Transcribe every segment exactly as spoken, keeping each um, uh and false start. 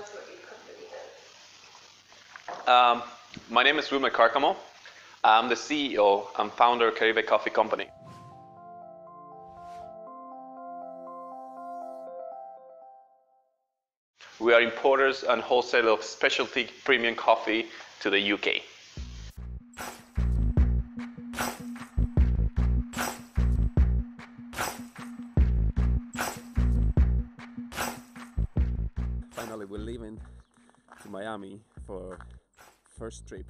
tell us what your company does. Um, my name is Ruma Carcamo. I'm the C E O and founder of Caribe Coffee Company. We are importers and wholesalers of specialty premium coffee to the U K. Finally, we're leaving to Miami for first trip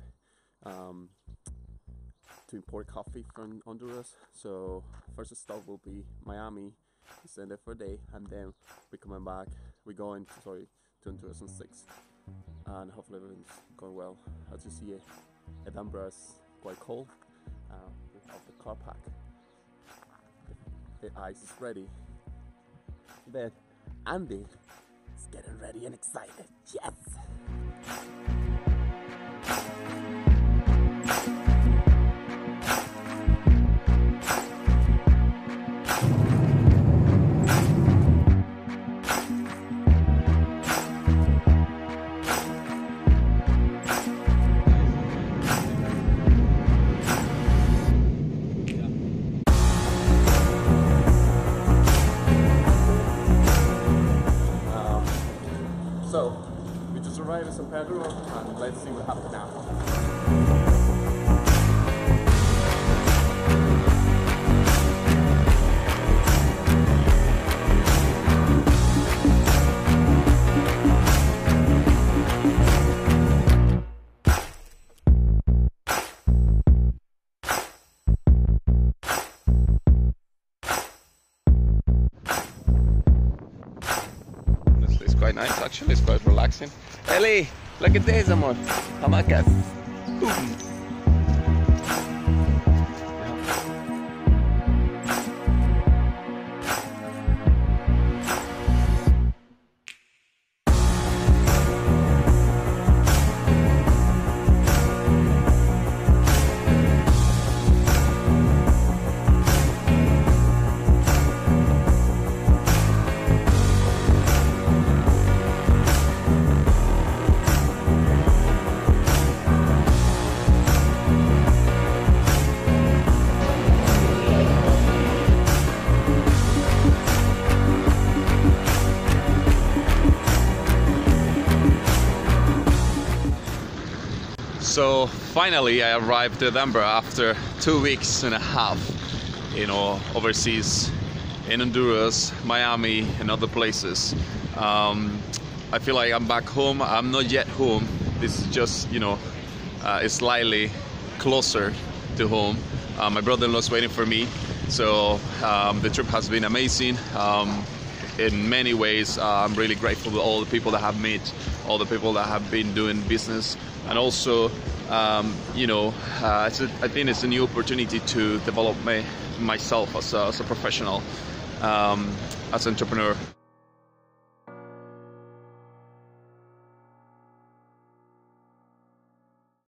um, to import coffee from Honduras. So first stop will be Miami. We stay there for a day, and then we're coming back. We're going, sorry, to two thousand six, and hopefully everything's going well. As you see, Edinburgh is quite cold. Uh, we have the car pack. The ice is ready. Then Andy is getting ready and excited. Yes! Arrived in San Pedro, and let's see what happens now. It's quite nice, actually. It's quite relaxing. Ellie, look at this, amor. Hamacas. Boom. So finally I arrived at Denver after two weeks and a half, you know, overseas in Honduras, Miami and other places. Um, I feel like I'm back home. I'm not yet home. This is just, you know, uh, it's slightly closer to home. Uh, my brother-in-law's waiting for me. So um, the trip has been amazing. Um, in many ways, uh, I'm really grateful to all the people that I have met, all the people that have been doing business. And also, um, you know, uh, it's a, I think it's a new opportunity to develop my, myself as a, as a professional, um, as an entrepreneur.